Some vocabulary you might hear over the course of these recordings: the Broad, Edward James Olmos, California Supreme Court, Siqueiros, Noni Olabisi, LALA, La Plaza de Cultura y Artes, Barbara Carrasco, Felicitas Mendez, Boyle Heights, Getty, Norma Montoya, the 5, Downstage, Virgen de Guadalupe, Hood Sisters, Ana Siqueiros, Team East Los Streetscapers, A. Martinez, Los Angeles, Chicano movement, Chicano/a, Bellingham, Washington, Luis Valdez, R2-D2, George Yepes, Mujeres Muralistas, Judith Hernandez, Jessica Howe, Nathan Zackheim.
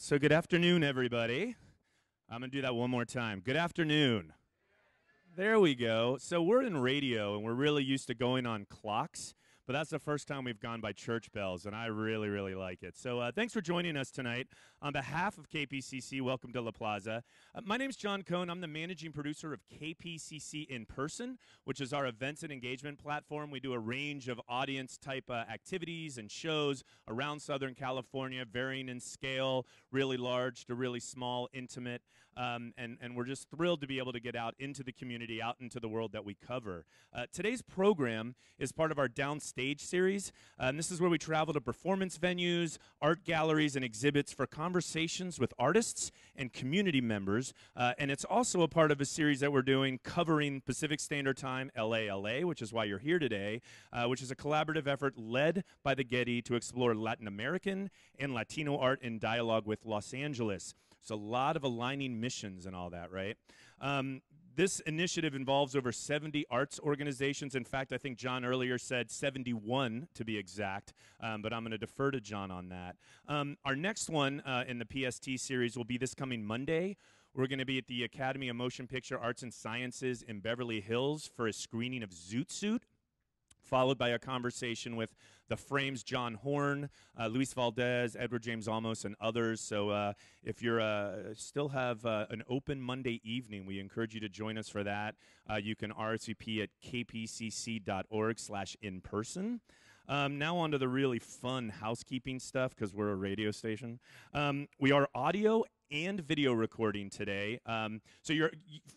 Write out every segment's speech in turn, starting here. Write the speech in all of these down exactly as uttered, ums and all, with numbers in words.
So good afternoon, everybody. I'm going to do that one more time. Good afternoon. There we go. So we're in radio, and we're really used to going on clocks, but that's the first time we've gone by church bells, and I really, really like it. So uh, thanks for joining us tonight. On behalf of K P C C, welcome to La Plaza. Uh, my name's John Cohn. I'm the managing producer of K P C C In Person, which is our events and engagement platform. We do a range of audience-type uh, activities and shows around Southern California, varying in scale, really large to really small, intimate. Um, and, and we're just thrilled to be able to get out into the community, out into the world that we cover. Uh, today's program is part of our Downstage series. Um, this is where we travel to performance venues, art galleries, and exhibits for conversations with artists and community members. Uh, and it's also a part of a series that we're doing covering Pacific Standard Time, L A L A, which is why you're here today, uh, which is a collaborative effort led by the Getty to explore Latin American and Latino art in dialogue with Los Angeles. It's a lot of aligning missions and all that, right? Um, this initiative involves over seventy arts organizations. In fact, I think John earlier said seventy-one to be exact, um, but I'm going to defer to John on that. Um, our next one uh, in the P S T series will be this coming Monday. We're going to be at the Academy of Motion Picture Arts and Sciences in Beverly Hills for a screening of Zoot Suit, followed by a conversation with The Frames, John Horn, uh, Luis Valdez, Edward James Olmos, and others. So uh, if you uh, still have uh, an open Monday evening, we encourage you to join us for that. Uh, you can R S V P at kpcc.org slash in person. Um, now on to the really fun housekeeping stuff, because we're a radio station. Um, we are audio and video recording today. Um, so you're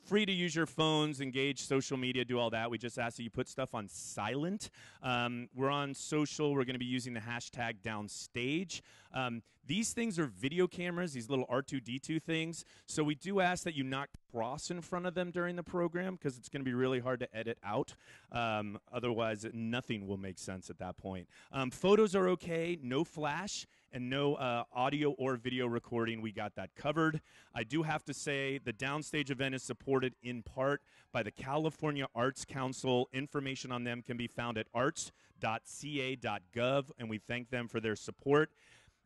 free to use your phones, engage social media, do all that. We just ask that you put stuff on silent. Um, we're on social. We're going to be using the hashtag downstage. Um, these things are video cameras, these little R two D two things. So we do ask that you not cross in front of them during the program, because it's going to be really hard to edit out. Um, otherwise, nothing will make sense at that point. Um, photos are okay, no flash, and no uh, audio or video recording. We got that covered. I do have to say the Downstage event is supported in part by the California Arts Council. Information on them can be found at arts dot c a dot gov, and we thank them for their support.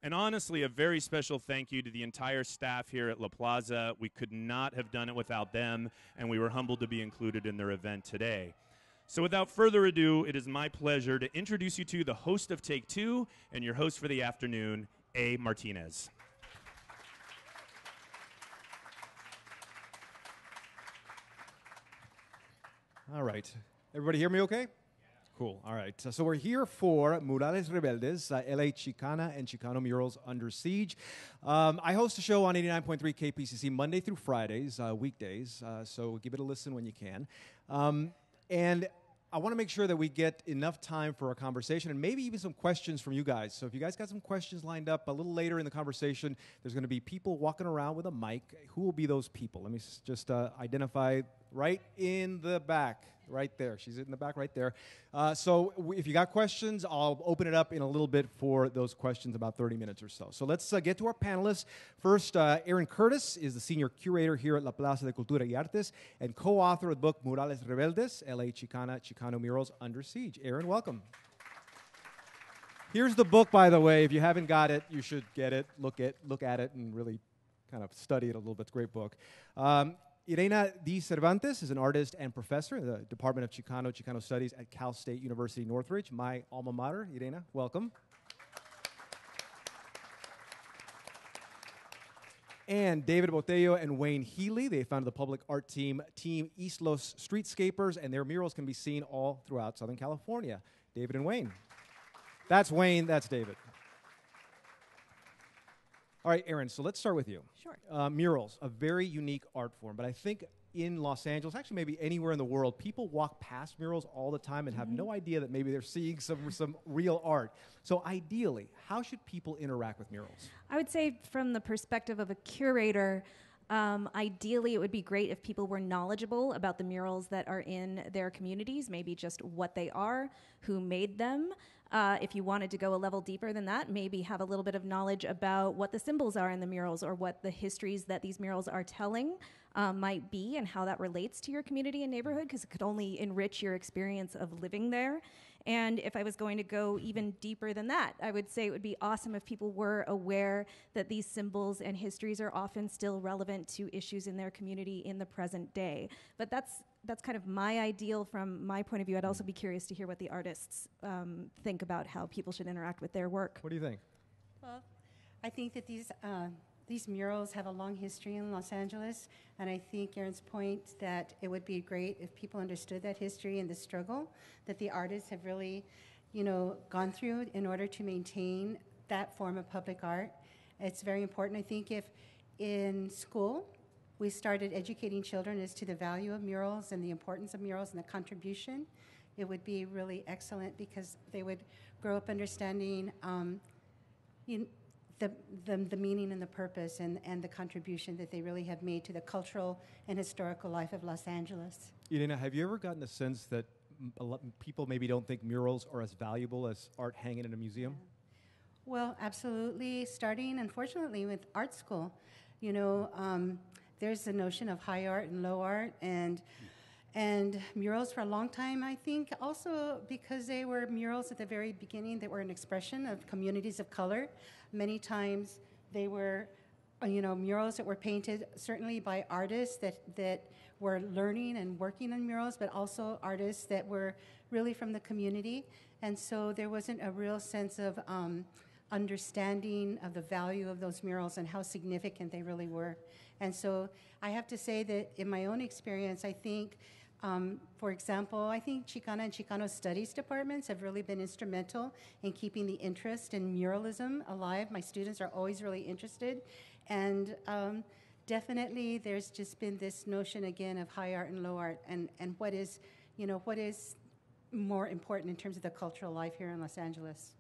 And honestly, a very special thank you to the entire staff here at La Plaza. We could not have done it without them, and we were humbled to be included in their event today. So without further ado, it is my pleasure to introduce you to the host of Take Two and your host for the afternoon, A. Martinez. All right. Everybody hear me okay? Yeah. Cool. All right. So, so we're here for Murales Rebeldes, uh, L A Chicana and Chicano Murals Under Siege. Um, I host a show on eighty-nine point three K P C C Monday through Fridays, uh, weekdays. Uh, so give it a listen when you can. Um, And I want to make sure that we get enough time for a conversation and maybe even some questions from you guys. So if you guys got some questions lined up a little later in the conversation, there's going to be people walking around with a mic. Who will be those people? Let me just uh, identify right in the back, right there. She's in the back right there. Uh, so w if you got questions, I'll open it up in a little bit for those questions, about thirty minutes or so. So let's uh, get to our panelists. First, uh, Erin Curtis is the senior curator here at La Plaza de Cultura y Artes and co-author of the book Murales Rebeldes, L A Chicana, Chicano Murals Under Siege. Erin, welcome. Here's the book, by the way. If you haven't got it, you should get it, look at, look at it, and really kind of study it a little bit. It's a great book. Um, Yreina De Cervantes is an artist and professor in the Department of Chicano, Chicano Studies at Cal State University, Northridge, my alma mater. Yreina, welcome. And David Botello and Wayne Healy, they founded the public art team, Team East Los Streetscapers, and their murals can be seen all throughout Southern California. David and Wayne. That's Wayne, that's David. All right, Erin, so let's start with you. Sure. Uh, murals, a very unique art form, but I think in Los Angeles, actually maybe anywhere in the world, people walk past murals all the time and have no idea that maybe they're seeing some, some real art. So ideally, how should people interact with murals? I would say from the perspective of a curator, Um, ideally, it would be great if people were knowledgeable about the murals that are in their communities, maybe just what they are, who made them. Uh, if you wanted to go a level deeper than that, maybe have a little bit of knowledge about what the symbols are in the murals or what the histories that these murals are telling uh, might be and how that relates to your community and neighborhood, because it could only enrich your experience of living there. And if I was going to go even deeper than that, I would say it would be awesome if people were aware that these symbols and histories are often still relevant to issues in their community in the present day. But that's that's kind of my ideal from my point of view. I'd also be curious to hear what the artists um, think about how people should interact with their work. What do you think? Well, I think that these uh, these murals have a long history in Los Angeles, and I think Erin's point that it would be great if people understood that history and the struggle that the artists have really, you know, gone through in order to maintain that form of public art. It's very important. I think if in school we started educating children as to the value of murals and the importance of murals and the contribution, it would be really excellent, because they would grow up understanding um, you, the, the, the meaning and the purpose and, and the contribution that they really have made to the cultural and historical life of Los Angeles. Yreina, have you ever gotten the sense that a lot of people maybe don't think murals are as valuable as art hanging in a museum? Yeah. Well, absolutely. Starting, unfortunately, with art school, you know, um, there's the notion of high art and low art, and and murals for a long time, I think, also because they were murals at the very beginning that were an expression of communities of color. Many times they were, you know, murals that were painted certainly by artists that, that were learning and working on murals, but also artists that were really from the community. And so there wasn't a real sense of um, understanding of the value of those murals and how significant they really were. And so I have to say that in my own experience, I think, um, for example, I think Chicana and Chicano Studies departments have really been instrumental in keeping the interest in muralism alive. My students are always really interested. And um, definitely there's just been this notion, again, of high art and low art, and, and what is, you know, what is more important in terms of the cultural life here in Los Angeles.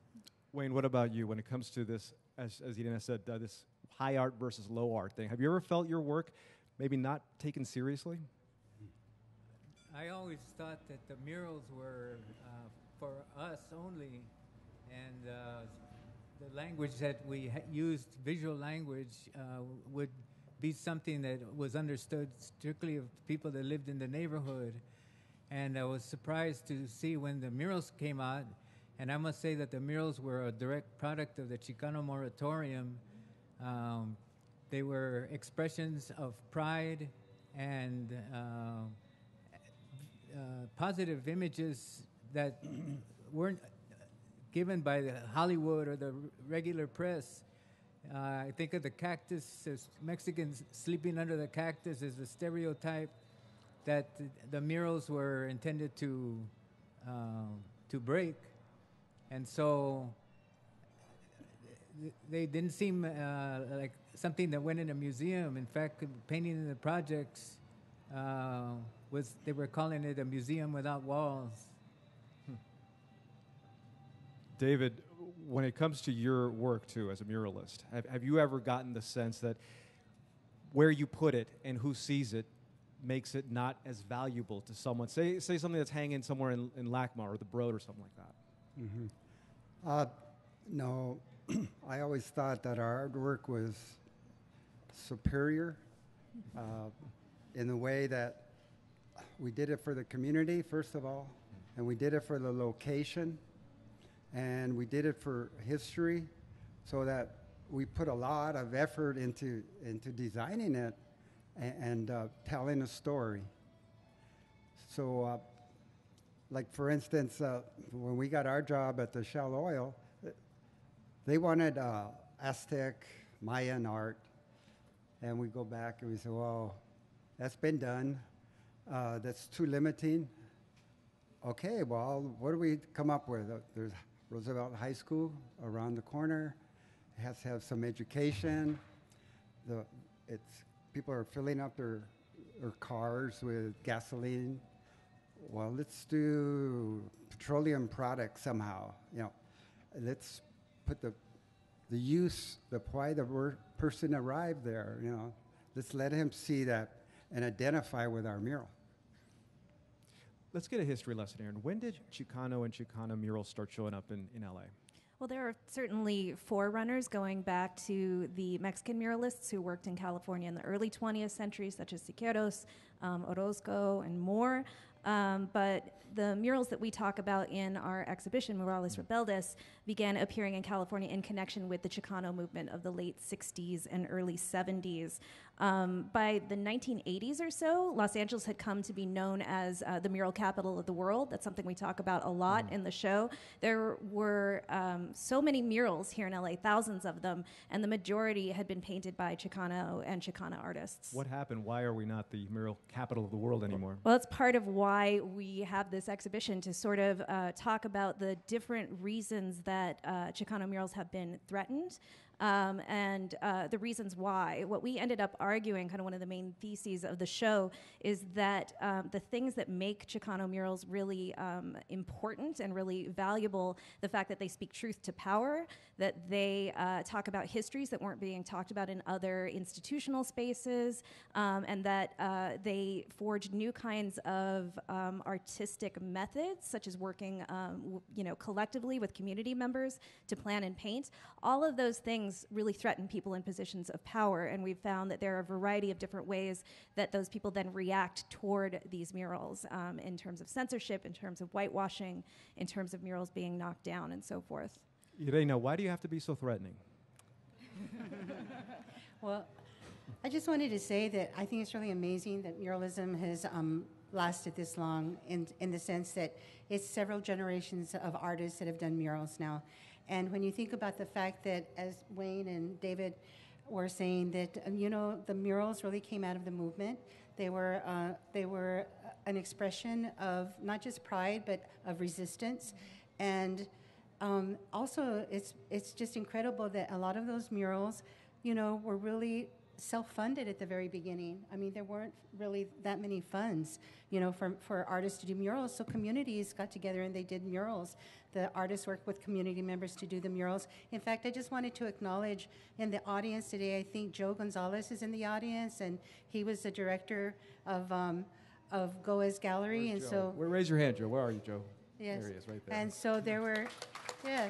Wayne, what about you when it comes to this, as, as Yreina said, uh, this high art versus low art thing? Have you ever felt your work maybe not taken seriously? I always thought that the murals were uh, for us only, and uh, the language that we ha used, visual language, uh, would be something that was understood strictly of people that lived in the neighborhood. And I was surprised to see when the murals came out, and I must say that the murals were a direct product of the Chicano Moratorium. Um, they were expressions of pride and uh, uh, positive images that weren't given by the Hollywood or the regular press. Uh, I think of the cactus, as Mexicans sleeping under the cactus, as the stereotype that the murals were intended to, uh, to break. And so they didn't seem uh, like something that went in a museum. In fact, painting in the projects uh, was, they were calling it a museum without walls. Hmm. David, when it comes to your work too, as a muralist, have, have you ever gotten the sense that where you put it and who sees it makes it not as valuable to someone? Say, say something that's hanging somewhere in, in LACMA or the Broad or something like that. Mm-hmm. uh, no, I always thought that our artwork was superior uh, in the way that we did it for the community, first of all, and we did it for the location, and we did it for history, so that we put a lot of effort into, into designing it and, and uh, telling a story. So, uh, like, for instance, uh, when we got our job at the Shell Oil, they wanted uh, Aztec, Mayan art, and we go back and we say, well, that's been done. Uh, that's too limiting. Okay, well, what do we come up with? Uh, there's Roosevelt High School around the corner. It has to have some education. The, it's, people are filling up their, their cars with gasoline. Well, let's do petroleum products somehow. You know, let's put the the use, the why the word person arrived there. You know, let's let him see that and identify with our mural. Let's get a history lesson, Erin. When did Chicano and Chicana murals start showing up in in L A? Well, there are certainly forerunners going back to the Mexican muralists who worked in California in the early twentieth century, such as Siqueiros, um, Orozco, and more. Um, but the murals that we talk about in our exhibition, Murales Rebeldes, began appearing in California in connection with the Chicano movement of the late sixties and early seventies. Um, by the nineteen eighties or so, Los Angeles had come to be known as uh, the mural capital of the world. That's something we talk about a lot in the show. There were um, so many murals here in L A, thousands of them, and the majority had been painted by Chicano and Chicana artists. What happened? Why are we not the mural capital of the world anymore? Well, that's part of why we have this exhibition, to sort of uh, talk about the different reasons that uh, Chicano murals have been threatened, um, and uh, the reasons why. What we ended up arguing, kind of one of the main theses of the show, is that um, the things that make Chicano murals really um, important and really valuable, the fact that they speak truth to power, that they uh, talk about histories that weren't being talked about in other institutional spaces, um, and that uh, they forge new kinds of Um, artistic methods, such as working um, w you know, collectively with community members to plan and paint. All of those things really threaten people in positions of power, and we've found that there are a variety of different ways that those people then react toward these murals, um, in terms of censorship, in terms of whitewashing, in terms of murals being knocked down, and so forth. Yreina, why do you have to be so threatening? Well, I just wanted to say that I think it's really amazing that muralism has um, lasted this long, in, in the sense that it's several generations of artists that have done murals now. And when you think about the fact that, as Wayne and David were saying, that um, you know, the murals really came out of the movement. They were, uh, they were an expression of not just pride, but of resistance. And um, also, it's, it's just incredible that a lot of those murals, you know, were really self-funded at the very beginning. I mean, there weren't really that many funds, you know, for, for artists to do murals, so communities got together and they did murals. The artists worked with community members to do the murals. In fact, I just wanted to acknowledge in the audience today, I think Joe Gonzalez is in the audience, and he was the director of, um, of Goa's Gallery. Where's and Joe? So... Well, raise your hand, Joe. Where are you, Joe? Yes. There he is, right there. And so there were... Yeah.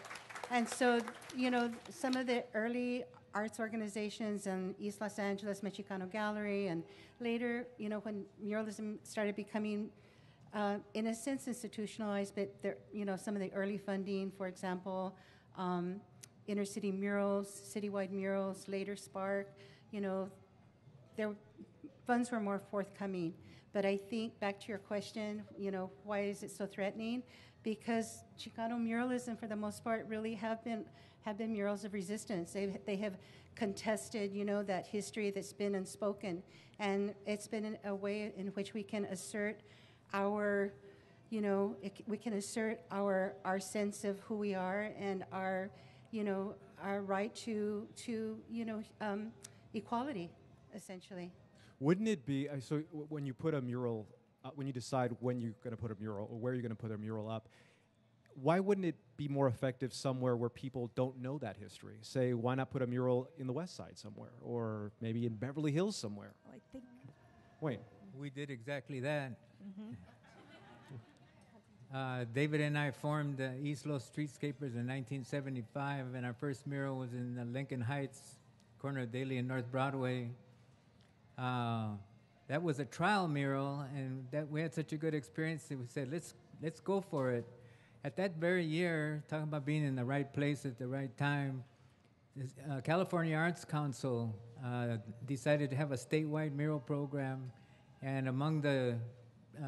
And so, you know, some of the early arts organizations in East Los Angeles, Mexicano Gallery, and later, you know, when muralism started becoming, uh, in a sense, institutionalized, but there, you know, some of the early funding, for example, um, inner city murals, citywide murals, later Spark, you know, there, funds were more forthcoming. But I think, back to your question, you know, why is it so threatening? Because Chicano muralism, for the most part, really have been have been murals of resistance. They, they have contested, you know, that history that's been unspoken. And it's been a way in which we can assert our, you know, it, we can assert our, our sense of who we are, and our, you know, our right to, to you know, um, equality, essentially. Wouldn't it be, uh, so w when you put a mural, uh, when you decide when you're gonna put a mural or where you're gonna put a mural up, why wouldn't it be more effective somewhere where people don't know that history? Say, why not put a mural in the West Side somewhere, or maybe in Beverly Hills somewhere? Oh, I think. Wait. We did exactly that. Mm-hmm. uh, David and I formed the East Los Streetscapers in nineteen seventy-five, and our first mural was in the Lincoln Heights, corner of Daly and North Broadway. Uh, that was a trial mural, and that we had such a good experience that we said, let's, let's go for it. At that very year, talking about being in the right place at the right time, this, uh, California Arts Council uh, decided to have a statewide mural program, and among the uh,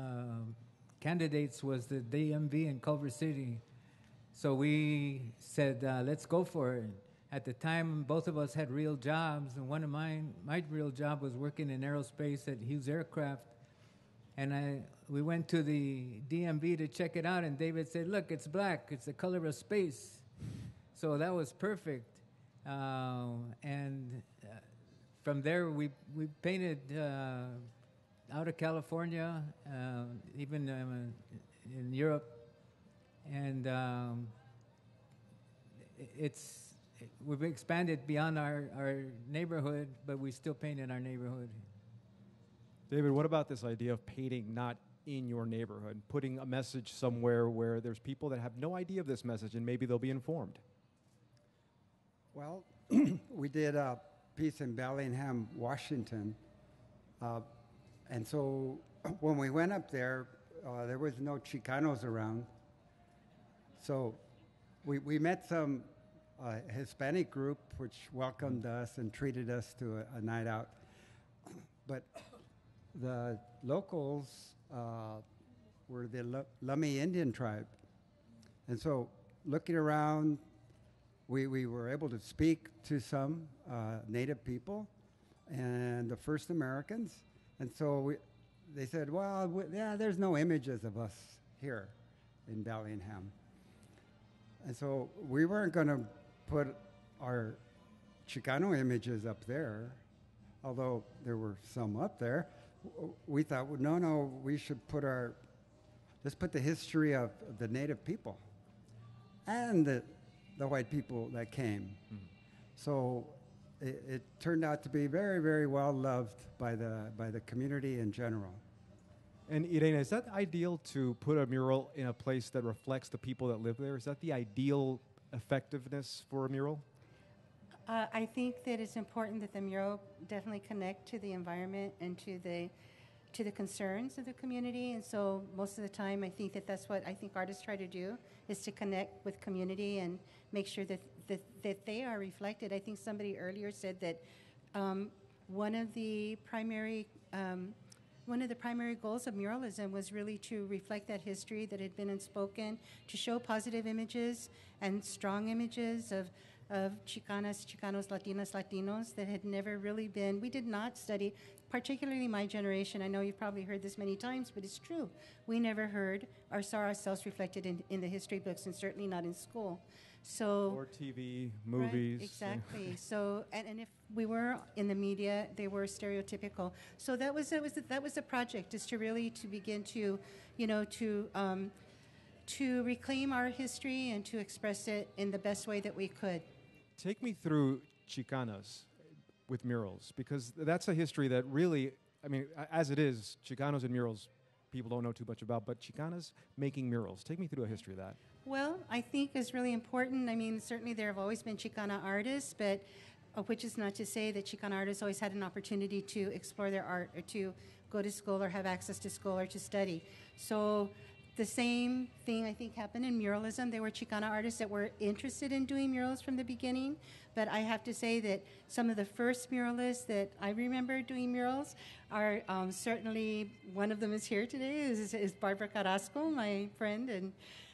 candidates was the D M V in Culver City. So we said, uh, let's go for it. At the time, both of us had real jobs, and one of mine, my real job was working in aerospace at Hughes Aircraft, and I, we went to the D M V to check it out, and David said, look, it's black. It's the color of space. So that was perfect. Uh, and uh, from there, we, we painted uh, out of California, uh, even um, in Europe. And um, it's, we've expanded beyond our, our neighborhood, but we still paint in our neighborhood. David, what about this idea of painting not in your neighborhood, putting a message somewhere where there's people that have no idea of this message and maybe they'll be informed? Well, we did a piece in Bellingham, Washington, uh, And so when we went up there, uh, there was no Chicanos around. So we, we met some uh, Hispanic group which welcomed us and treated us to a, a night out. But the locals uh, were the L- Lummi Indian tribe. And so looking around, we, we were able to speak to some uh, native people and the first Americans. And so we, they said, well, we, yeah, there's no images of us here in Bellingham. And so we weren't going to put our Chicano images up there, although there were some up there. We thought, well, no, no, we should put our, let's put the history of the native people and the, the white people that came. Mm-hmm. So it, it turned out to be very, very well loved by the by the community in general. And Yreina, is that ideal to put a mural in a place that reflects the people that live there? Is that the ideal effectiveness for a mural? Uh, I think that it's important that the mural definitely connect to the environment and to the to the concerns of the community. And so most of the time, I think that that's what I think artists try to do, is to connect with community and make sure that that, that they are reflected. I think somebody earlier said that um, one of the primary um, one of the primary goals of muralism was really to reflect that history that had been unspoken, to show positive images and strong images of of Chicanas, Chicanos, Latinas, Latinos that had never really been, we did not study, particularly my generation, I know you've probably heard this many times, but it's true. We never heard or saw ourselves reflected in, in the history books, and certainly not in school. So, or T V, movies. Right, exactly. So, and, and if we were in the media, they were stereotypical. So that was that was the, that was the project, is to really to begin to, you know, to um, to reclaim our history and to express it in the best way that we could. Take me through Chicanas with murals, because that's a history that really, I mean, as it is, Chicanos and murals, people don't know too much about, but Chicanas making murals. Take me through a history of that. Well, I think it's really important. I mean, certainly there have always been Chicana artists, but uh, which is not to say that Chicana artists always had an opportunity to explore their art or to go to school or have access to school or to study. So the same thing, I think, happened in muralism. There were Chicana artists that were interested in doing murals from the beginning, but I have to say that some of the first muralists that I remember doing murals are um, certainly, one of them is here today, is, is Barbara Carrasco, my friend and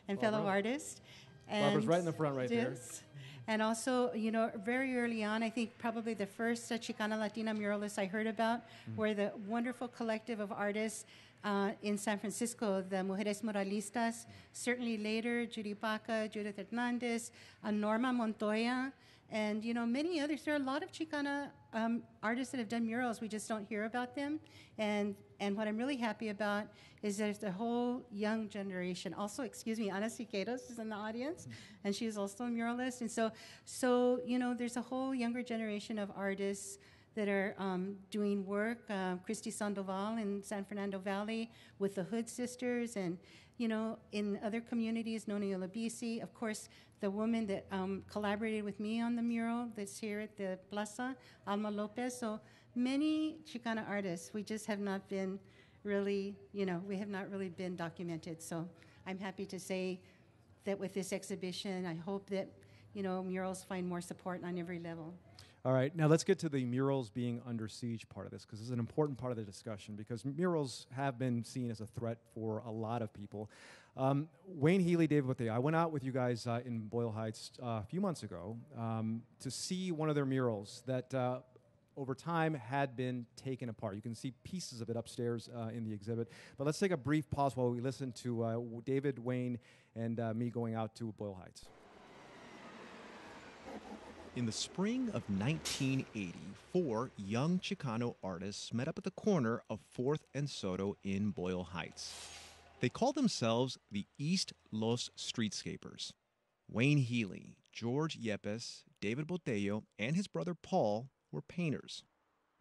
and Barbara. Fellow artist. And Barbara's right in the front right there. And also, you know, very early on, I think probably the first uh, Chicana Latina muralists I heard about mm-hmm. were the wonderful collective of artists uh, in San Francisco, the Mujeres Muralistas, certainly later, Judy Baca, Judith Hernandez, uh, Norma Montoya, and, you know, many others. There are a lot of Chicana um, artists that have done murals. We just don't hear about them. And and what I'm really happy about is that the whole young generation. Also, excuse me, Ana Siqueiros is in the audience, mm-hmm. and she is also a muralist. And so, so you know, there's a whole younger generation of artists that are um, doing work. Uh, Christy Sandoval in San Fernando Valley with the Hood Sisters, and, you know, in other communities, Noni Olabisi, of course, the woman that um, collaborated with me on the mural that's here at the plaza, Alma Lopez. So many Chicana artists, we just have not been really, you know, we have not really been documented. So I'm happy to say that with this exhibition, I hope that, you know, murals find more support on every level. All right, now let's get to the murals being under siege part of this, because this is an important part of the discussion, because murals have been seen as a threat for a lot of people. Um, Wayne Healy, David Botello, I went out with you guys uh, in Boyle Heights uh, a few months ago um, to see one of their murals that uh, over time had been taken apart. You can see pieces of it upstairs uh, in the exhibit. But let's take a brief pause while we listen to uh, David, Wayne, and uh, me going out to Boyle Heights. In the spring of nineteen eighty, four young Chicano artists met up at the corner of fourth and Soto in Boyle Heights. They called themselves the East Los Streetscapers. Wayne Healy, George Yepes, David Botello, and his brother Paul were painters.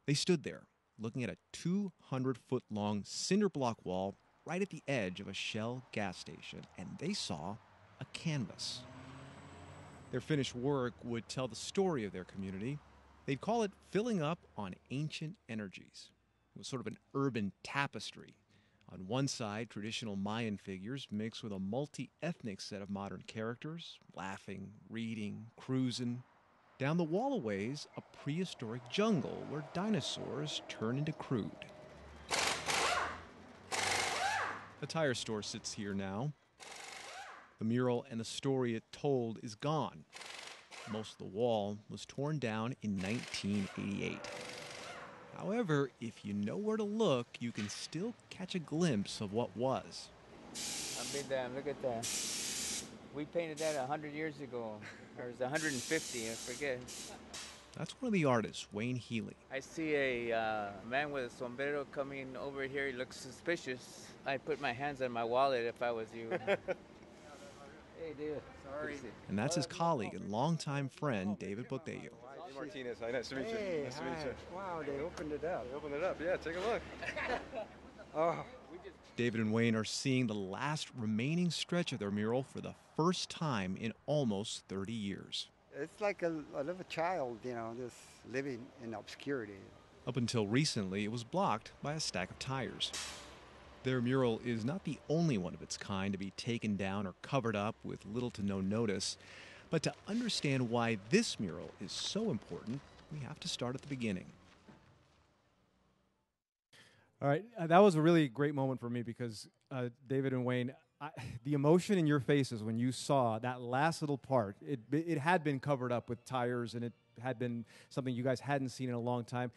They stood there, looking at a two hundred foot long cinder block wall right at the edge of a Shell gas station, and they saw a canvas. Their finished work would tell the story of their community. They'd call it Filling Up on Ancient Energies. It was sort of an urban tapestry. On one side, traditional Mayan figures mixed with a multi-ethnic set of modern characters, laughing, reading, cruising. Down the wall a ways, a prehistoric jungle where dinosaurs turn into crude. A tire store sits here now. The mural and the story it told is gone. Most of the wall was torn down in nineteen eighty-eight. However, if you know where to look, you can still catch a glimpse of what was. I'll be damned, look at that. We painted that one hundred years ago, or it was one hundred fifty, I forget. That's one of the artists, Wayne Healy. I see a uh, man with a sombrero coming over here. He looks suspicious. I'd put my hands on my wallet if I was you. Hey, dude. Sorry. And that's his colleague and longtime friend, David Botello. A. Martinez. Hi, nice to meet you. Hey, nice to meet you. Wow, they opened it up. They opened it up. Yeah, take a look. Oh. David and Wayne are seeing the last remaining stretch of their mural for the first time in almost thirty years. It's like a, a little child, you know, just living in obscurity. Up until recently, it was blocked by a stack of tires. Their mural is not the only one of its kind to be taken down or covered up with little to no notice. But to understand why this mural is so important, we have to start at the beginning. All right, uh, that was a really great moment for me because uh, David and Wayne, I, the emotion in your faces when you saw that last little part, it, it had been covered up with tires and it had been something you guys hadn't seen in a long time.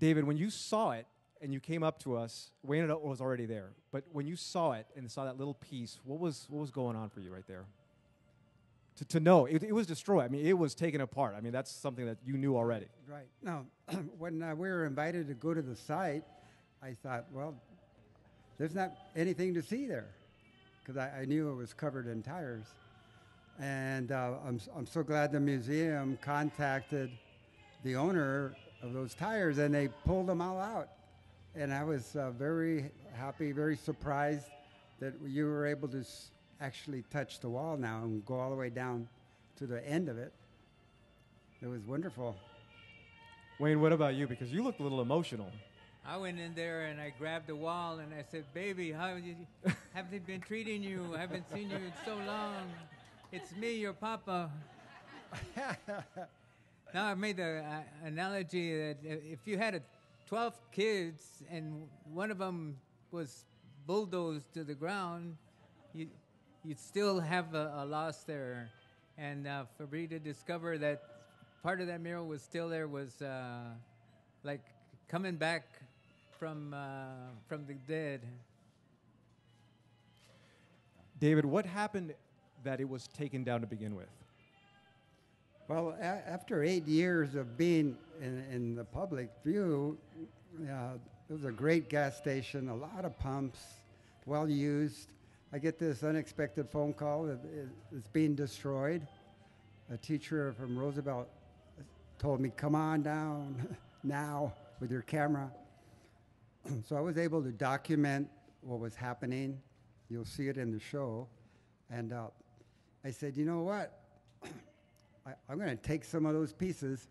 David, when you saw it and you came up to us, Wayne was already there, but when you saw it and saw that little piece, what was, what was going on for you right there? To, to know, it, it was destroyed. I mean, it was taken apart. I mean, that's something that you knew already. Right. Now, when uh, we were invited to go to the site, I thought, well, there's not anything to see there, because I, I knew it was covered in tires. And uh, I'm, I'm so glad the museum contacted the owner of those tires, and they pulled them all out. And I was uh, very happy, very surprised that you were able to s actually touch the wall now and go all the way down to the end of it. It was wonderful. Wayne, what about you? Because you looked a little emotional. I went in there and I grabbed the wall and I said, "Baby, how you, haven't been treating you? I haven't seen you in so long. It's me, your papa." Now I made the uh, analogy that if you had a twelve kids and one of them was bulldozed to the ground, you, you'd still have a, a loss there. And uh, for me to discover that part of that mural was still there was uh, like coming back from uh, from the dead. David, what happened that it was taken down to begin with? Well, a after eight years of being in, in the public view, uh, it was a great gas station, a lot of pumps, well used. I get this unexpected phone call that it's being destroyed. A teacher from Roosevelt told me, "Come on down now with your camera." So I was able to document what was happening. You'll see it in the show. And uh, I said, you know what? I, I'm going to take some of those pieces.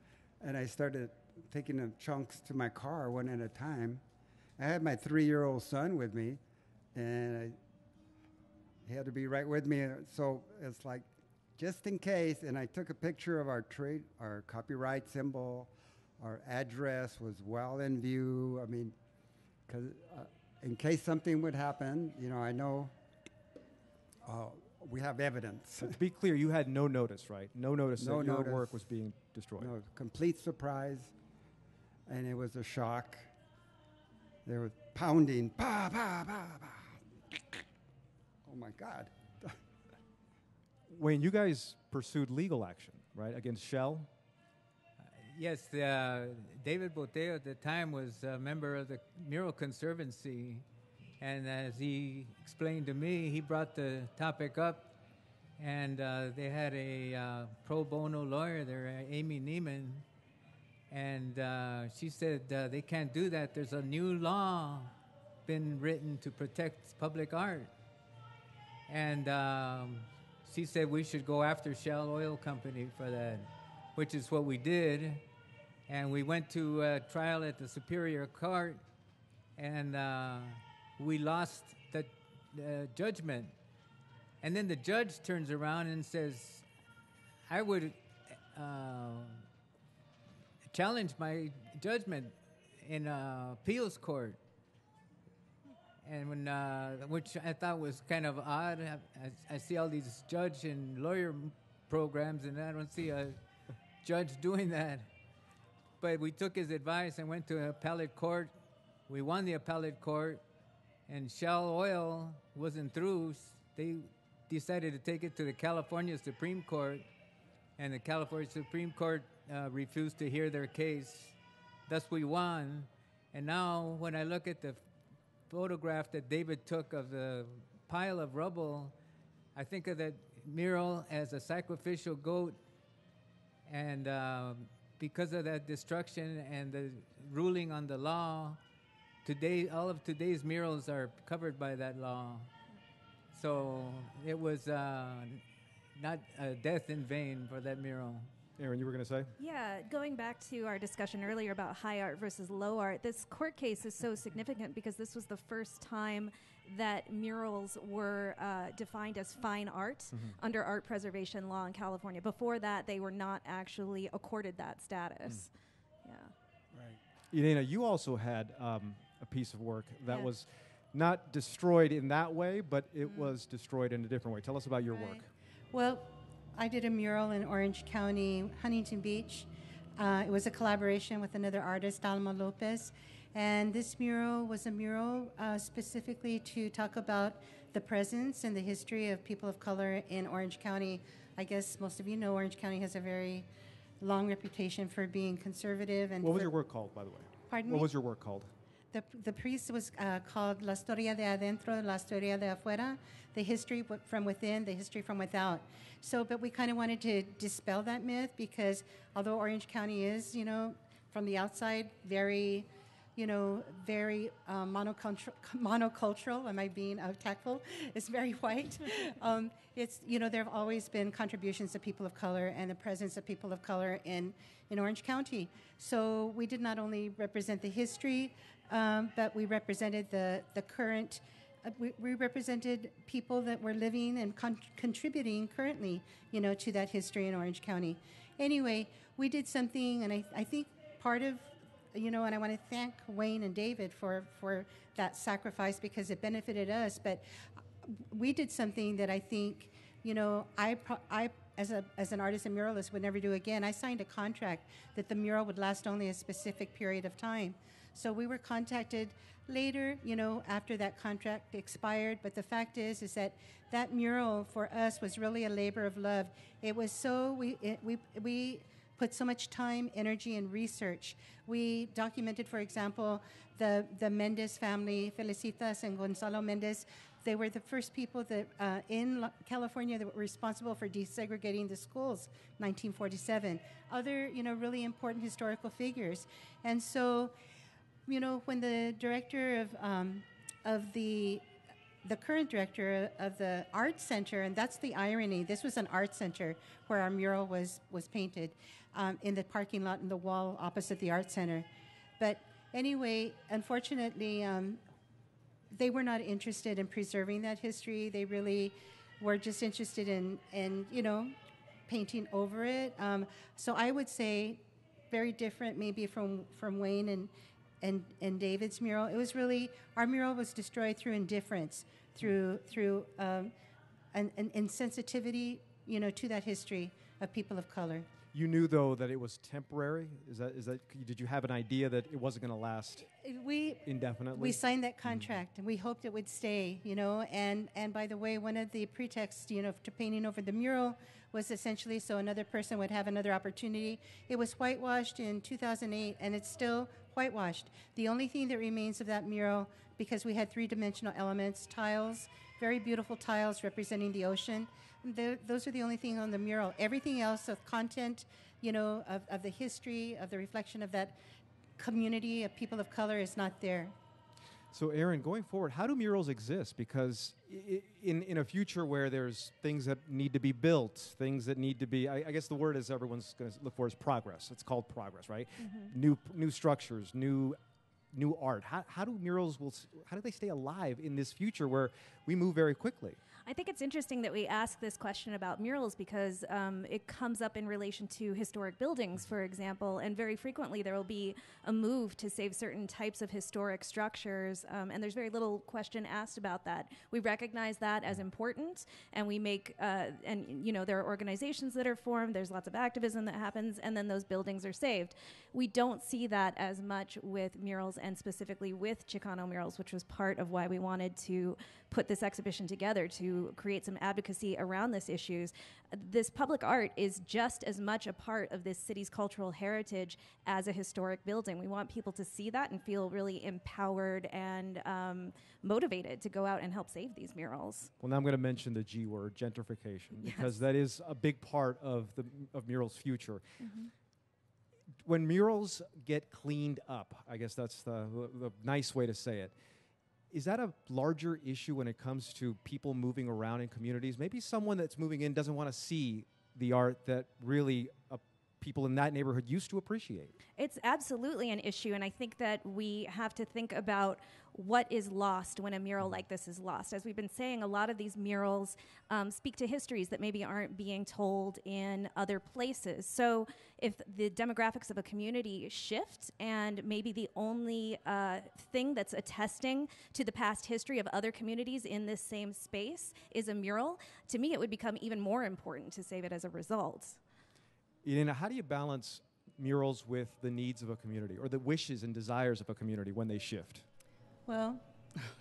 And I started taking the chunks to my car one at a time. I had my three-year-old son with me, and I, he had to be right with me. So it's like, just in case. And I took a picture of our trade, our copyright symbol. Our address was well in view. I mean, because uh, in case something would happen, you know, I know uh, we have evidence. But to be clear, you had no notice, right? No notice no that notice. Your work was being destroyed. No, complete surprise, and it was a shock. There was pounding, pa pa pa pa. Oh my God! Wayne, you guys pursued legal action, right, against Shell? Yes, uh, David Botello at the time was a member of the Mural Conservancy, and as he explained to me, he brought the topic up, and uh, they had a uh, pro bono lawyer there, Amy Neiman, and uh, she said uh, they can't do that. There's a new law been written to protect public art, and um, she said we should go after Shell Oil Company for that, which is what we did. And we went to uh, trial at the Superior Court, and uh, we lost the uh, judgment. And then the judge turns around and says, I would uh, challenge my judgment in uh, appeals court. And when, uh, which I thought was kind of odd. I, I see all these judge and lawyer programs, and I don't see a judge doing that. But we took his advice and went to an appellate court. We won the appellate court, and Shell Oil wasn't through. They decided to take it to the California Supreme Court, and the California Supreme Court uh, refused to hear their case. Thus, we won. And now, when I look at the photograph that David took of the pile of rubble, I think of that mural as a sacrificial goat, and uh, because of that destruction and the ruling on the law, today all of today's murals are covered by that law. So it was uh, not a death in vain for that mural. Erin, you were going to say? Yeah, going back to our discussion earlier about high art versus low art, this court case is so significant because this was the first time that murals were uh, defined as fine art mm-hmm. under art preservation law in California. Before that, they were not actually accorded that status. Mm. Yeah. Right. Yreina, you also had um, a piece of work that yeah. was not destroyed in that way, but it mm. was destroyed in a different way. Tell us about your right. work. Well, I did a mural in Orange County, Huntington Beach. Uh, it was a collaboration with another artist, Alma Lopez. And this mural was a mural uh, specifically to talk about the presence and the history of people of color in Orange County. I guess most of you know Orange County has a very long reputation for being conservative. And what was your work called, by the way? Pardon me? What was your work called? The, the piece was uh, called La Historia de Adentro, La Historia de Afuera, the history w- from within, the history from without. So, but we kind of wanted to dispel that myth because although Orange County is, you know, from the outside, very, you know, very uh, monocultural, monocultural, am I being uh, tactful? It's very white. um, it's, you know, there have always been contributions of people of color and the presence of people of color in, in Orange County. So we did not only represent the history, Um, but we represented the, the current, uh, we, we represented people that were living and con- contributing currently, you know, to that history in Orange County. Anyway, we did something, and I, I think part of, you know, and I want to thank Wayne and David for, for that sacrifice because it benefited us, but we did something that I think, you know, I pro- I as a as an artist and muralist would never do again. I signed a contract that the mural would last only a specific period of time. So we were contacted later, you know, after that contract expired. But the fact is, is that that mural for us was really a labor of love. It was so, we it, we we put so much time, energy, and research. We documented, for example, the, the Mendez family, Felicitas and Gonzalo Mendez. They were the first people that uh, in California that were responsible for desegregating the schools, nineteen forty-seven. Other, you know, really important historical figures. And so, you know, when the director of um, of the the current director of the art center, and that's the irony, this was an art center where our mural was was painted um, in the parking lot in the wall opposite the art center. But anyway, unfortunately, um, they were not interested in preserving that history. They really were just interested in, in you know, painting over it. Um, so I would say very different maybe from, from Wayne and And, and David's mural. It was really, our mural was destroyed through indifference, through through um, an, an insensitivity, you know, to that history of people of color. You knew though that it was temporary. Is that is that? Did you have an idea that it wasn't going to last we, indefinitely? We signed that contract, mm-hmm. and we hoped it would stay. You know, and and by the way, one of the pretexts, you know, to painting over the mural was essentially so another person would have another opportunity. It was whitewashed in two thousand eight, and it's still whitewashed. The only thing that remains of that mural, because we had three-dimensional elements, tiles, very beautiful tiles representing the ocean. The, those are the only thing on the mural. Everything else of content, you know, of, of the history, of the reflection of that community of people of color is not there. So, Erin, going forward, how do murals exist? Because I- in in a future where there's things that need to be built, things that need to be, I, I guess the word is everyone's going to look for is progress. It's called progress, right? Mm-hmm. New new structures, new new art. How how do murals will how do they stay alive in this future where we move very quickly? I think it's interesting that we ask this question about murals because um, it comes up in relation to historic buildings, for example, and very frequently there will be a move to save certain types of historic structures, um, and there's very little question asked about that. We recognize that as important, and we make, uh, and you know, there are organizations that are formed, there's lots of activism that happens, and then those buildings are saved. We don't see that as much with murals, and specifically with Chicano murals, which was part of why we wanted to put this exhibition together, to create some advocacy around these issues. This public art is just as much a part of this city's cultural heritage as a historic building. We want people to see that and feel really empowered and um, motivated to go out and help save these murals. Well, now I'm going to mention the G word, gentrification, yes. because that is a big part of the of murals' future. Mm-hmm. When murals get cleaned up, I guess that's the, the nice way to say it, is that a larger issue when it comes to people moving around in communities? Maybe someone that's moving in doesn't want to see the art that really uh, people in that neighborhood used to appreciate. It's absolutely an issue, and I think that we have to think about what is lost when a mural like this is lost. As we've been saying, a lot of these murals um, speak to histories that maybe aren't being told in other places. So if the demographics of a community shift and maybe the only uh, thing that's attesting to the past history of other communities in this same space is a mural, to me it would become even more important to save it as a result. You know, how do you balance murals with the needs of a community or the wishes and desires of a community when they shift? Well,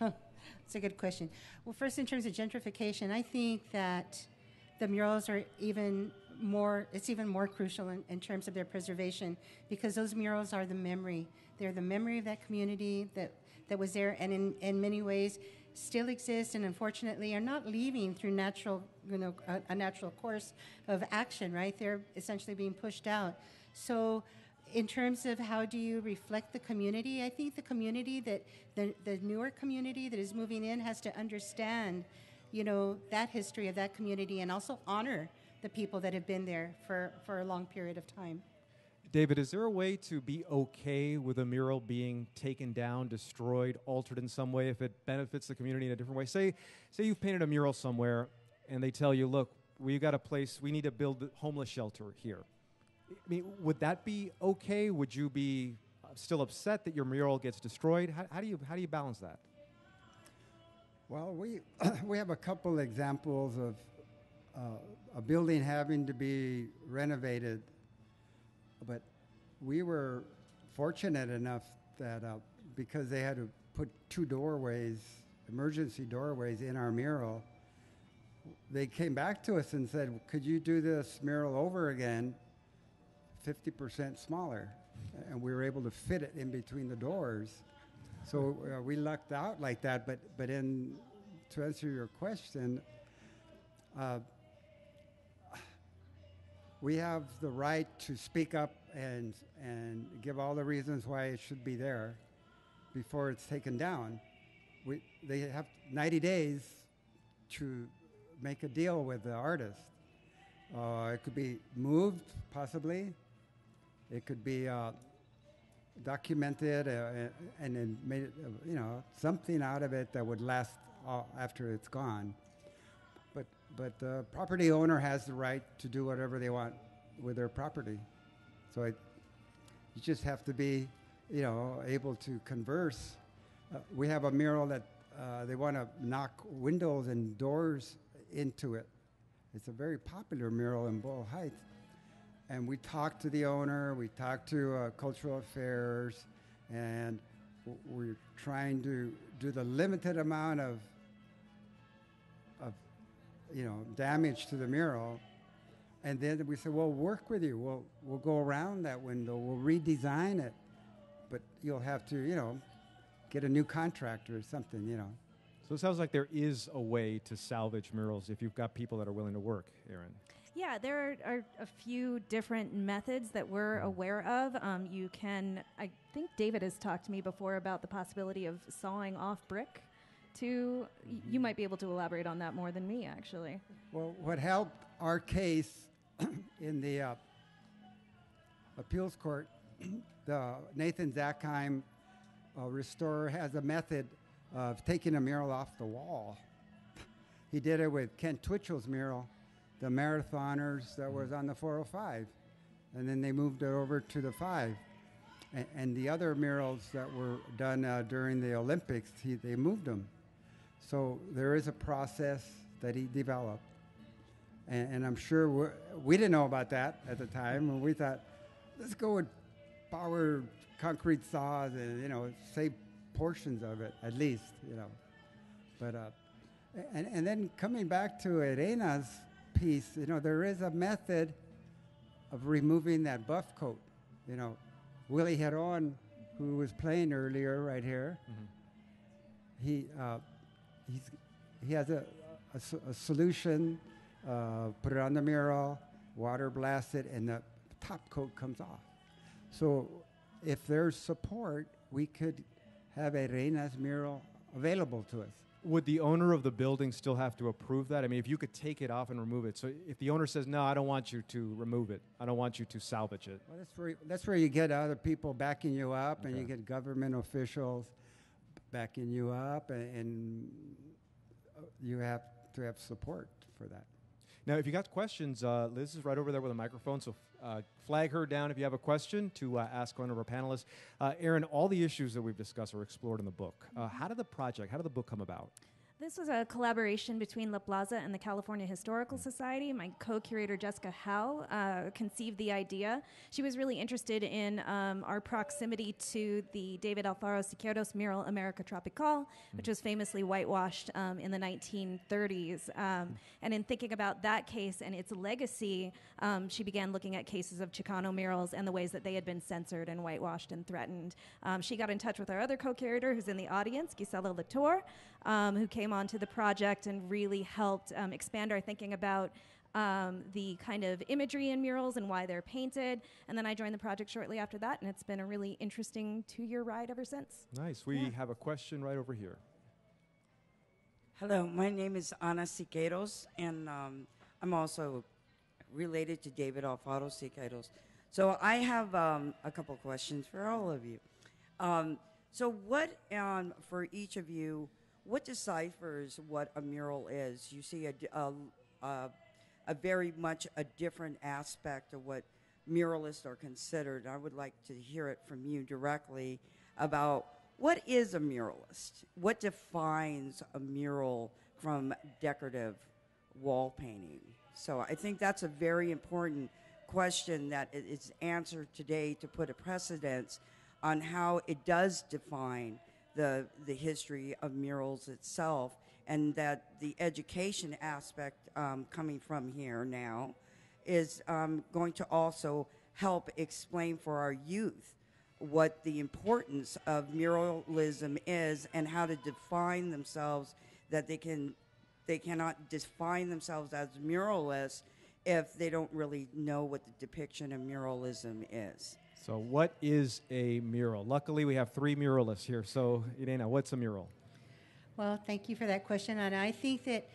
that's a good question. Well, first, in terms of gentrification, I think that the murals are even more, it's even more crucial in, in terms of their preservation, because those murals are the memory. They're the memory of that community that, that was there and in, in many ways still exists and unfortunately are not leaving through natural, you know, a, a natural course of action, right? They're essentially being pushed out. So in terms of how do you reflect the community, I think the community that, the, the newer community that is moving in has to understand, you know, that history of that community and also honor the people that have been there for, for a long period of time. David, is there a way to be okay with a mural being taken down, destroyed, altered in some way if it benefits the community in a different way? Say, say you've painted a mural somewhere and they tell you, look, we've got a place, we need to build a homeless shelter here. I mean, would that be okay? Would you be uh, still upset that your mural gets destroyed? How, how do you how do you balance that? Well, we we have a couple examples of uh, a building having to be renovated, but we were fortunate enough that uh, because they had to put two doorways, emergency doorways, in our mural, they came back to us and said, "Could you do this mural over again?" fifty percent smaller, and we were able to fit it in between the doors. So uh, we lucked out like that, but but in, to answer your question, uh, we have the right to speak up and and give all the reasons why it should be there before it's taken down. We They have ninety days to make a deal with the artist. Uh, it could be moved, possibly. It could be uh, documented uh, and then made, uh, you know, something out of it that would last uh, after it's gone. But but the property owner has the right to do whatever they want with their property. So it, you just have to be, you know, able to converse. Uh, we have a mural that uh, they want to knock windows and doors into it. It's a very popular mural in Boyle Heights. And we talked to the owner, we talked to uh, cultural affairs, and w- we're trying to do the limited amount of, of, you know, damage to the mural. And then we said, we'll work with you. We'll, we'll go around that window, we'll redesign it, but you'll have to, you know, get a new contractor or something, you know. So it sounds like there is a way to salvage murals if you've got people that are willing to work, Erin. Yeah, there are a few different methods that we're aware of. Um, you can, I think David has talked to me before about the possibility of sawing off brick. To, you might be able to elaborate on that more than me, actually. Well, what helped our case in the uh, appeals court, the Nathan Zackheim uh, restorer has a method of taking a mural off the wall. He did it with Kent Twitchell's mural, the marathoners that was on the four oh five, and then they moved it over to the five. And, and the other murals that were done uh, during the Olympics, he, they moved them. So there is a process that he developed. And, and I'm sure we're, we didn't know about that at the time. And we thought, let's go with power concrete saws and, you know, save portions of it at least, you know. But, uh, and, and then coming back to Yreina's piece, you know, there is a method of removing that buff coat, you know. Willie Heron, who was playing earlier right here, mm-hmm. he uh, he's, he has a, a, a solution, uh, put it on the mural, water blast it, and the top coat comes off. So if there's support, we could have a Yreina's mural available to us. Would the owner of the building still have to approve that? I mean, if you could take it off and remove it. So if the owner says, no, I don't want you to remove it. I don't want you to salvage it. Well, that's where, that's where you get other people backing you up, okay. And you get government officials backing you up, and, and you have to have support for that. Now, if you got questions, uh, Liz is right over there with a microphone, so uh, flag her down if you have a question to uh, ask one of our panelists. Uh, Erin, all the issues that we've discussed are explored in the book. Uh, how did the project, how did the book come about? This was a collaboration between La Plaza and the California Historical Society. My co-curator, Jessica Howe, uh, conceived the idea. She was really interested in um, our proximity to the David Alfaro Siqueiros mural, America Tropical, which was famously whitewashed um, in the nineteen thirties. Um, and in thinking about that case and its legacy, um, she began looking at cases of Chicano murals and the ways that they had been censored and whitewashed and threatened. Um, she got in touch with our other co-curator, who's in the audience, Gisela Latour, um, who came onto the project and really helped um, expand our thinking about um, the kind of imagery in murals and why they're painted. And then I joined the project shortly after that, and it's been a really interesting two-year ride ever since. Nice. We yeah. have a question right over here. Hello, my name is Ana Siqueiros, and um, I'm also related to David Alfaro Siqueiros. So I have um, a couple questions for all of you. Um, so what, um, for each of you, what deciphers what a mural is? You see a, a, a, a very much a different aspect of what muralists are considered. I would like to hear it from you directly about what is a muralist? What defines a mural from decorative wall painting? So I think that's a very important question that is answered today to put a precedence on how it does define the the history of murals itself, and that the education aspect um, coming from here now is um, going to also help explain for our youth what the importance of muralism is and how to define themselves, that they can they cannot define themselves as muralists if they don't really know what the depiction of muralism is. So what is a mural? Luckily, we have three muralists here. So, Yreina, what's a mural? Well, thank you for that question, Ana. I think that,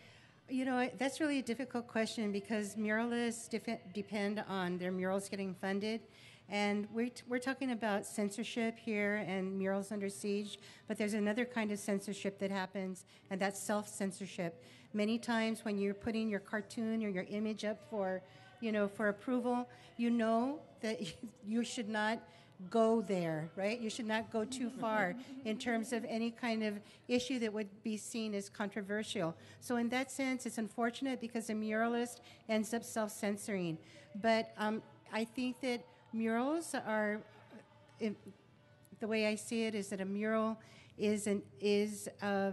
you know, that's really a difficult question because muralists def- depend on their murals getting funded. And we're, t- we're talking about censorship here and murals under siege, but there's another kind of censorship that happens, and that's self-censorship. Many times when you're putting your cartoon or your image up for, you know, for approval, you know that you should not go there, right? You should not go too far in terms of any kind of issue that would be seen as controversial. So in that sense, it's unfortunate because a muralist ends up self-censoring. But um, I think that murals are, it, the way I see it is that a mural is an, is, uh,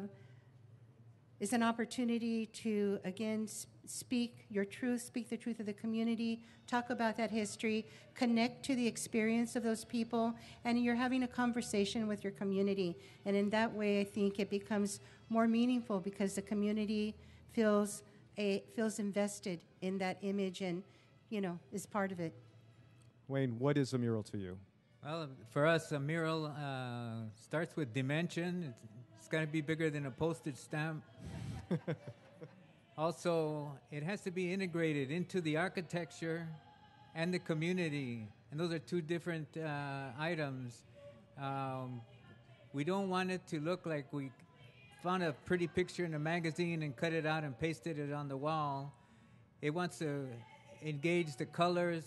is an opportunity to, again, speak your truth, speak the truth of the community, talk about that history, connect to the experience of those people, and you're having a conversation with your community. And in that way, I think it becomes more meaningful because the community feels a, feels invested in that image and, you know, is part of it. Wayne, what is a mural to you? Well, for us, a mural uh, starts with dimension. It's, it's got to be bigger than a postage stamp. Also, it has to be integrated into the architecture and the community. And those are two different uh, items. Um, we don't want it to look like we found a pretty picture in a magazine and cut it out and pasted it on the wall. It wants to engage the colors,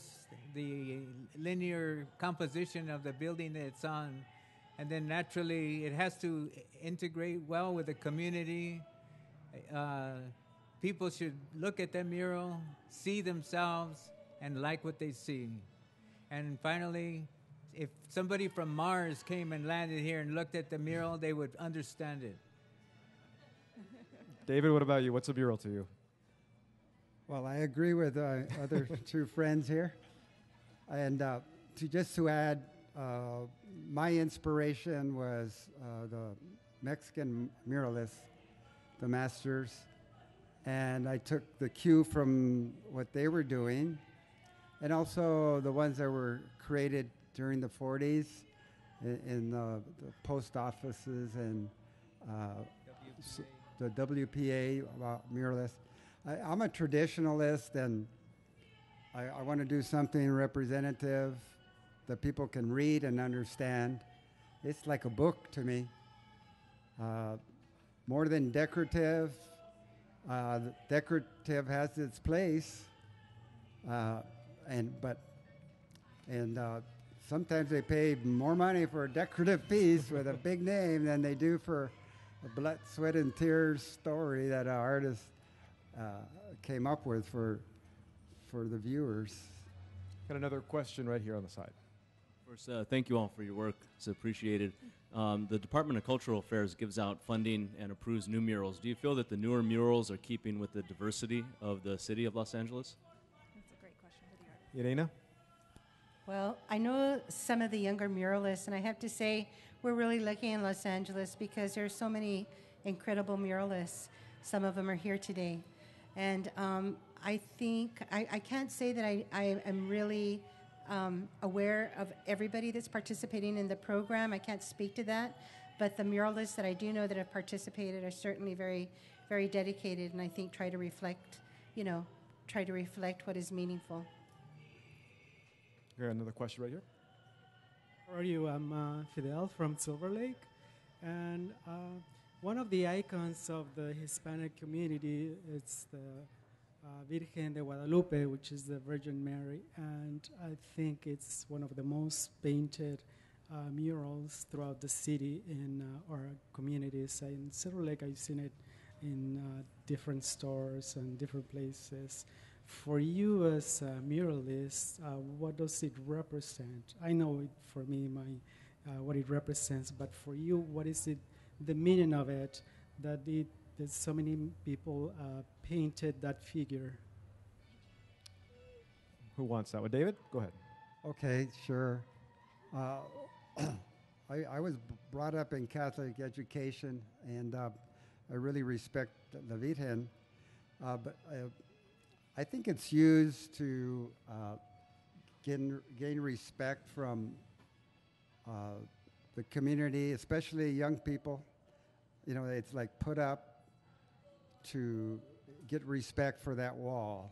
the linear composition of the building that it's on. And then naturally, it has to integrate well with the community. Uh, People should look at that mural, see themselves, and like what they see. And finally, if somebody from Mars came and landed here and looked at the mural, they would understand it. David, what about you? What's a mural to you? Well, I agree with uh, other two friends here. And uh, to just to add, uh, my inspiration was uh, the Mexican muralists, the masters. And I took the cue from what they were doing, and also the ones that were created during the forties in, in the, the post offices and uh, W P A. The W P A uh, muralists. I, I'm a traditionalist, and I, I want to do something representative that people can read and understand. It's like a book to me, uh, more than decorative. Uh, the decorative has its place, uh, and but and uh, sometimes they pay more money for a decorative piece with a big name than they do for a blood, sweat, and tears story that an artist uh, came up with for for the viewers. Got another question right here on the side. First, uh, thank you all for your work. It's appreciated. Um, the Department of Cultural Affairs gives out funding and approves new murals. Do you feel that the newer murals are keeping with the diversity of the city of Los Angeles? That's a great question for the artist. Yreina? Well, I know some of the younger muralists, and I have to say we're really lucky in Los Angeles because there are so many incredible muralists. Some of them are here today. And um, I think, I, I can't say that I, I am really... Um, aware of everybody that's participating in the program. I can't speak to that, but the muralists that I do know that have participated are certainly very, very dedicated, and I think try to reflect, you know, try to reflect what is meaningful. Here, another question right here. How are you? I'm uh, Fidel from Silver Lake, and uh, one of the icons of the Hispanic community is the Uh, Virgen de Guadalupe, which is the Virgin Mary, and I think it's one of the most painted uh, murals throughout the city in uh, our communities. In Silver Lake, I've seen it in uh, different stores and different places. For you as a muralist, uh, what does it represent? I know it, for me, my uh, what it represents, but for you, what is it, the meaning of it, that it that so many people uh, painted that figure? Who wants that one? David, go ahead. Okay, sure. Uh, I, I was brought up in Catholic education, and uh, I really respect La Virgen, uh, but uh, I think it's used to uh, gain, gain respect from uh, the community, especially young people. You know, it's like put up to get respect for that wall.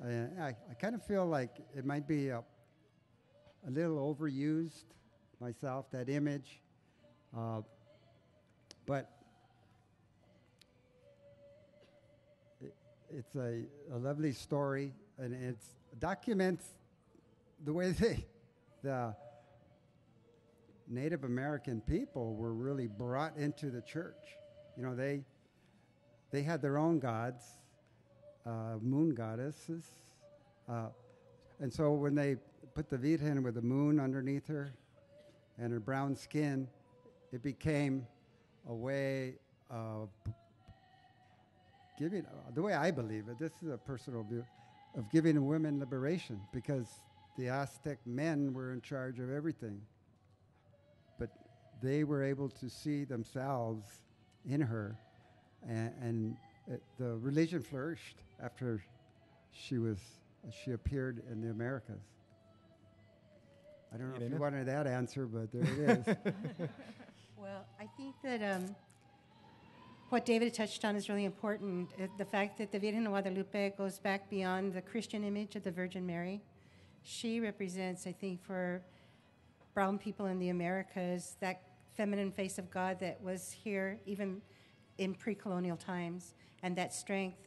And I, I kind of feel like it might be a, a little overused myself, that image. Uh, but it, it's a, a lovely story, and it documents the way they, the Native American people were really brought into the church. You know, they... They had their own gods, uh, moon goddesses. Uh, and so when they put the Virgin with the moon underneath her and her brown skin, it became a way of giving, uh, the way I believe it, this is a personal view, of giving women liberation, because the Aztec men were in charge of everything. But they were able to see themselves in her. And, and it, the religion flourished after she was she appeared in the Americas. I don't know you if you wanted that answer, but there it is. Well, I think that um, what David touched on is really important. Uh, the fact that the Virgen de Guadalupe goes back beyond the Christian image of the Virgin Mary. She represents, I think, for brown people in the Americas, that feminine face of God that was here even in pre-colonial times, and that strength,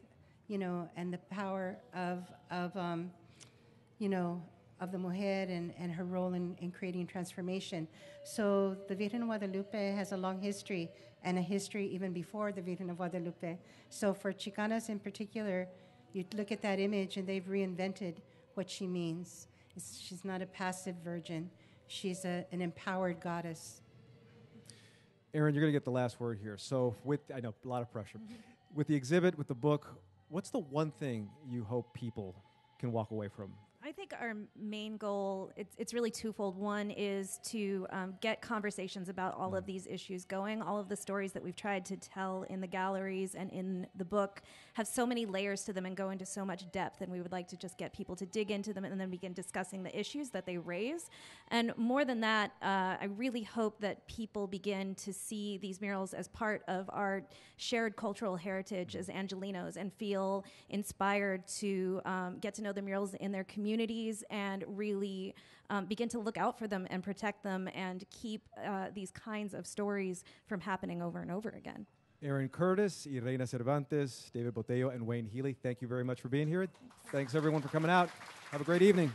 you know, and the power of, of um, you know, of the mujer and, and her role in, in creating transformation. So the Virgen of Guadalupe has a long history, and a history even before the Virgen of Guadalupe. So for Chicanas in particular, you look at that image and they've reinvented what she means. It's, she's not a passive virgin. She's a, an empowered goddess. Erin, you're going to get the last word here. So with, I know, a lot of pressure. Mm-hmm. With the exhibit, with the book, what's the one thing you hope people can walk away from? I think our main goal, it's, it's really twofold. One is to um, get conversations about all of these issues going. All of the stories that we've tried to tell in the galleries and in the book have so many layers to them and go into so much depth, and we would like to just get people to dig into them and then begin discussing the issues that they raise. And more than that, uh, I really hope that people begin to see these murals as part of our shared cultural heritage as Angelinos and feel inspired to um, get to know the murals in their community. communities and really um, begin to look out for them and protect them and keep uh, these kinds of stories from happening over and over again. Erin Curtis, Yreina De Cervantes, David Botello, and Wayne Healy, thank you very much for being here. Thanks everyone for coming out. Have a great evening.